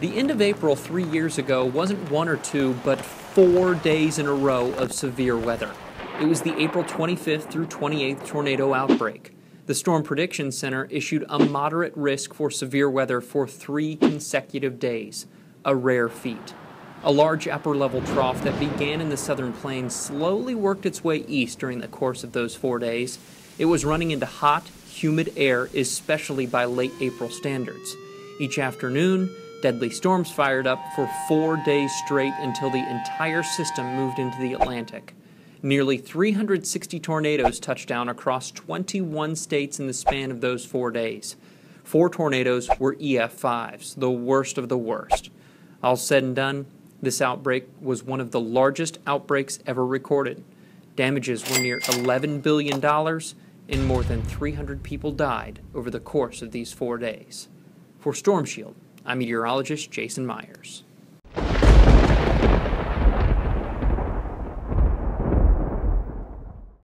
The end of April 3 years ago wasn't one or two, but 4 days in a row of severe weather. It was the April 25th through 28th tornado outbreak. The Storm Prediction Center issued a moderate risk for severe weather for 3 consecutive days, a rare feat. A large upper-level trough that began in the southern plains slowly worked its way east during the course of those 4 days. It was running into hot, humid air, especially by late April standards. Each afternoon, deadly storms fired up for 4 days straight until the entire system moved into the Atlantic. Nearly 360 tornadoes touched down across 21 states in the span of those 4 days. 4 tornadoes were EF5s, the worst of the worst. All said and done, this outbreak was one of the largest outbreaks ever recorded. Damages were near $11 billion, and more than 300 people died over the course of these 4 days. For Storm Shield, I'm meteorologist Jason Myers.